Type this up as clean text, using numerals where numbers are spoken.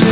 This way